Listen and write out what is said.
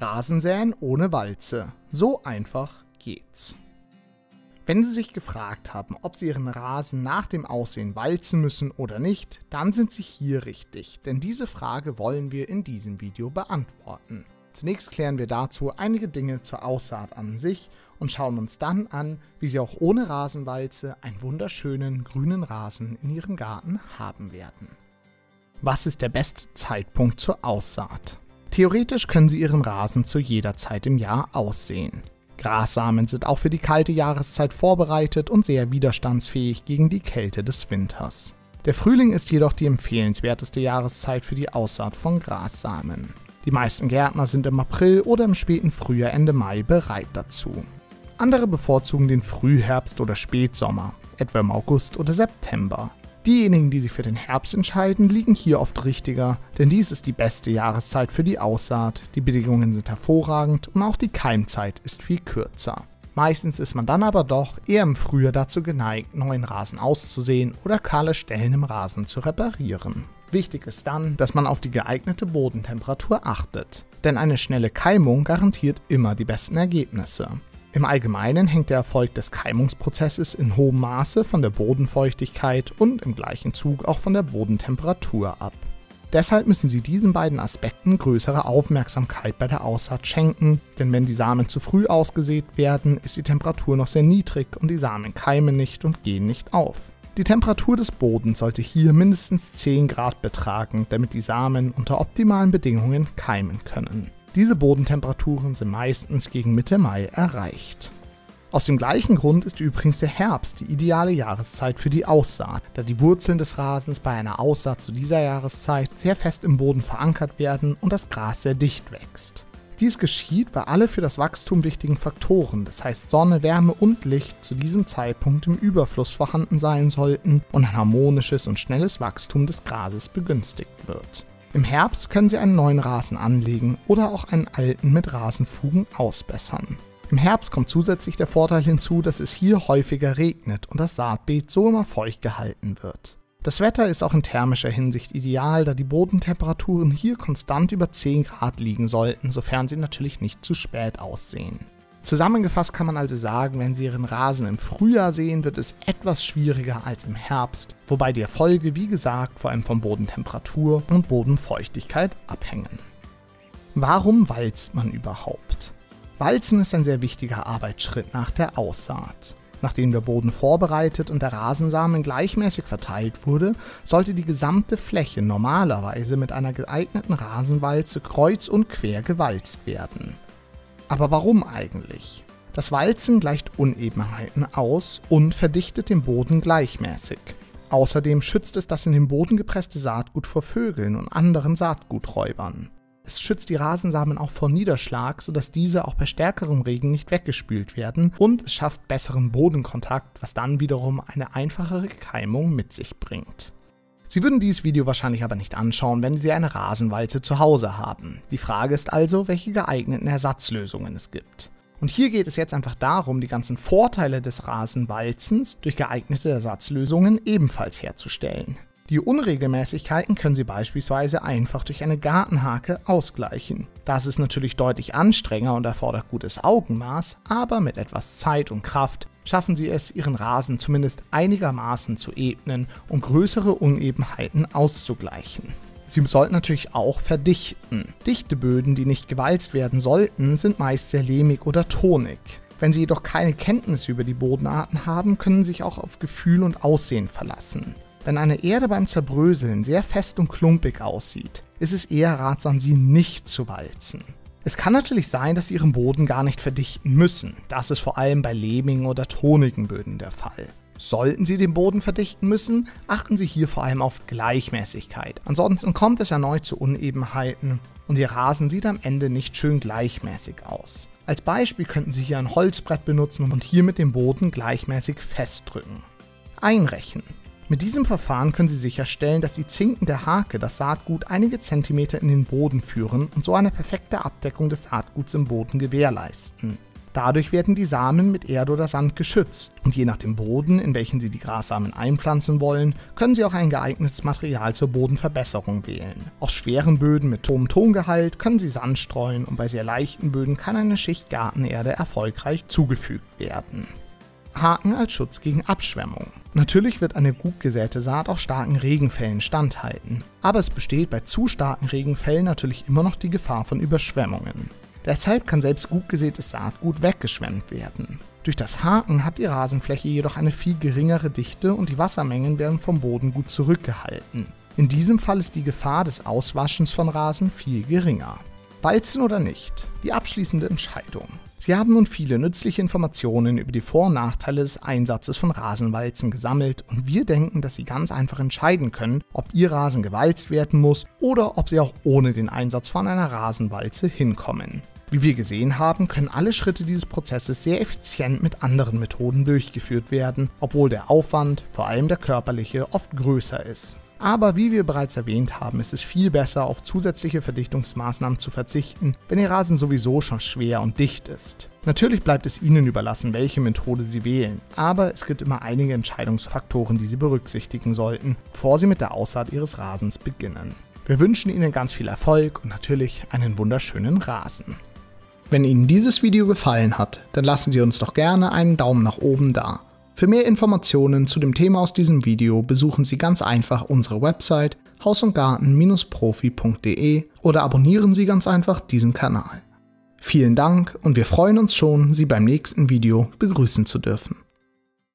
Rasensäen ohne Walze. So einfach geht's. Wenn Sie sich gefragt haben, ob Sie Ihren Rasen nach dem Aussehen walzen müssen oder nicht, dann sind Sie hier richtig, denn diese Frage wollen wir in diesem Video beantworten. Zunächst klären wir dazu einige Dinge zur Aussaat an sich und schauen uns dann an, wie Sie auch ohne Rasenwalze einen wunderschönen grünen Rasen in Ihrem Garten haben werden. Was ist der beste Zeitpunkt zur Aussaat? Theoretisch können Sie Ihren Rasen zu jeder Zeit im Jahr aussäen. Grassamen sind auch für die kalte Jahreszeit vorbereitet und sehr widerstandsfähig gegen die Kälte des Winters. Der Frühling ist jedoch die empfehlenswerteste Jahreszeit für die Aussaat von Grassamen. Die meisten Gärtner sind im April oder im späten Frühjahr Ende Mai bereit dazu. Andere bevorzugen den Frühherbst oder Spätsommer, etwa im August oder September. Diejenigen, die sich für den Herbst entscheiden, liegen hier oft richtiger, denn dies ist die beste Jahreszeit für die Aussaat, die Bedingungen sind hervorragend und auch die Keimzeit ist viel kürzer. Meistens ist man dann aber doch eher im Frühjahr dazu geneigt, neuen Rasen auszusäen oder kahle Stellen im Rasen zu reparieren. Wichtig ist dann, dass man auf die geeignete Bodentemperatur achtet, denn eine schnelle Keimung garantiert immer die besten Ergebnisse. Im Allgemeinen hängt der Erfolg des Keimungsprozesses in hohem Maße von der Bodenfeuchtigkeit und im gleichen Zug auch von der Bodentemperatur ab. Deshalb müssen Sie diesen beiden Aspekten größere Aufmerksamkeit bei der Aussaat schenken, denn wenn die Samen zu früh ausgesät werden, ist die Temperatur noch sehr niedrig und die Samen keimen nicht und gehen nicht auf. Die Temperatur des Bodens sollte hier mindestens 10 Grad betragen, damit die Samen unter optimalen Bedingungen keimen können. Diese Bodentemperaturen sind meistens gegen Mitte Mai erreicht. Aus dem gleichen Grund ist übrigens der Herbst die ideale Jahreszeit für die Aussaat, da die Wurzeln des Rasens bei einer Aussaat zu dieser Jahreszeit sehr fest im Boden verankert werden und das Gras sehr dicht wächst. Dies geschieht, weil alle für das Wachstum wichtigen Faktoren, das heißt Sonne, Wärme und Licht, zu diesem Zeitpunkt im Überfluss vorhanden sein sollten und ein harmonisches und schnelles Wachstum des Grases begünstigt wird. Im Herbst können Sie einen neuen Rasen anlegen oder auch einen alten mit Rasenfugen ausbessern. Im Herbst kommt zusätzlich der Vorteil hinzu, dass es hier häufiger regnet und das Saatbeet so immer feucht gehalten wird. Das Wetter ist auch in thermischer Hinsicht ideal, da die Bodentemperaturen hier konstant über 10 Grad liegen sollten, sofern sie natürlich nicht zu spät aussehen. Zusammengefasst kann man also sagen, wenn Sie Ihren Rasen im Frühjahr säen, wird es etwas schwieriger als im Herbst, wobei die Erfolge, wie gesagt, vor allem von Bodentemperatur und Bodenfeuchtigkeit abhängen. Warum walzt man überhaupt? Walzen ist ein sehr wichtiger Arbeitsschritt nach der Aussaat. Nachdem der Boden vorbereitet und der Rasensamen gleichmäßig verteilt wurde, sollte die gesamte Fläche normalerweise mit einer geeigneten Rasenwalze kreuz und quer gewalzt werden. Aber warum eigentlich? Das Walzen gleicht Unebenheiten aus und verdichtet den Boden gleichmäßig. Außerdem schützt es das in den Boden gepresste Saatgut vor Vögeln und anderen Saatguträubern. Es schützt die Rasensamen auch vor Niederschlag, sodass diese auch bei stärkerem Regen nicht weggespült werden, und es schafft besseren Bodenkontakt, was dann wiederum eine einfachere Keimung mit sich bringt. Sie würden dieses Video wahrscheinlich aber nicht anschauen, wenn Sie eine Rasenwalze zu Hause haben. Die Frage ist also, welche geeigneten Ersatzlösungen es gibt. Und hier geht es jetzt einfach darum, die ganzen Vorteile des Rasenwalzens durch geeignete Ersatzlösungen ebenfalls herzustellen. Die Unregelmäßigkeiten können Sie beispielsweise einfach durch eine Gartenhake ausgleichen. Das ist natürlich deutlich anstrengender und erfordert gutes Augenmaß, aber mit etwas Zeit und Kraft schaffen Sie es, Ihren Rasen zumindest einigermaßen zu ebnen, um größere Unebenheiten auszugleichen. Sie sollten natürlich auch verdichten. Dichte Böden, die nicht gewalzt werden sollten, sind meist sehr lehmig oder tonig. Wenn Sie jedoch keine Kenntnis über die Bodenarten haben, können Sie sich auch auf Gefühl und Aussehen verlassen. Wenn eine Erde beim Zerbröseln sehr fest und klumpig aussieht, ist es eher ratsam, sie nicht zu walzen. Es kann natürlich sein, dass Sie Ihren Boden gar nicht verdichten müssen. Das ist vor allem bei lehmigen oder tonigen Böden der Fall. Sollten Sie den Boden verdichten müssen, achten Sie hier vor allem auf Gleichmäßigkeit. Ansonsten kommt es erneut zu Unebenheiten und Ihr Rasen sieht am Ende nicht schön gleichmäßig aus. Als Beispiel könnten Sie hier ein Holzbrett benutzen und hier mit dem Boden gleichmäßig festdrücken. Einrechen. Mit diesem Verfahren können Sie sicherstellen, dass die Zinken der Hake das Saatgut einige Zentimeter in den Boden führen und so eine perfekte Abdeckung des Saatguts im Boden gewährleisten. Dadurch werden die Samen mit Erde oder Sand geschützt und je nach dem Boden, in welchen Sie die Grassamen einpflanzen wollen, können Sie auch ein geeignetes Material zur Bodenverbesserung wählen. Aus schweren Böden mit hohem Tongehalt können Sie Sand streuen und bei sehr leichten Böden kann eine Schicht Gartenerde erfolgreich zugefügt werden. Haken als Schutz gegen Abschwemmung. Natürlich wird eine gut gesäte Saat auch starken Regenfällen standhalten, aber es besteht bei zu starken Regenfällen natürlich immer noch die Gefahr von Überschwemmungen. Deshalb kann selbst gut gesätes Saatgut weggeschwemmt werden. Durch das Haken hat die Rasenfläche jedoch eine viel geringere Dichte und die Wassermengen werden vom Boden gut zurückgehalten. In diesem Fall ist die Gefahr des Auswaschens von Rasen viel geringer. Walzen oder nicht? Die abschließende Entscheidung. Sie haben nun viele nützliche Informationen über die Vor- und Nachteile des Einsatzes von Rasenwalzen gesammelt und wir denken, dass Sie ganz einfach entscheiden können, ob Ihr Rasen gewalzt werden muss oder ob Sie auch ohne den Einsatz von einer Rasenwalze hinkommen. Wie wir gesehen haben, können alle Schritte dieses Prozesses sehr effizient mit anderen Methoden durchgeführt werden, obwohl der Aufwand, vor allem der körperliche, oft größer ist. Aber wie wir bereits erwähnt haben, ist es viel besser, auf zusätzliche Verdichtungsmaßnahmen zu verzichten, wenn Ihr Rasen sowieso schon schwer und dicht ist. Natürlich bleibt es Ihnen überlassen, welche Methode Sie wählen, aber es gibt immer einige Entscheidungsfaktoren, die Sie berücksichtigen sollten, bevor Sie mit der Aussaat Ihres Rasens beginnen. Wir wünschen Ihnen ganz viel Erfolg und natürlich einen wunderschönen Rasen. Wenn Ihnen dieses Video gefallen hat, dann lassen Sie uns doch gerne einen Daumen nach oben da. Für mehr Informationen zu dem Thema aus diesem Video besuchen Sie ganz einfach unsere Website hausundgarten-profi.de oder abonnieren Sie ganz einfach diesen Kanal. Vielen Dank und wir freuen uns schon, Sie beim nächsten Video begrüßen zu dürfen.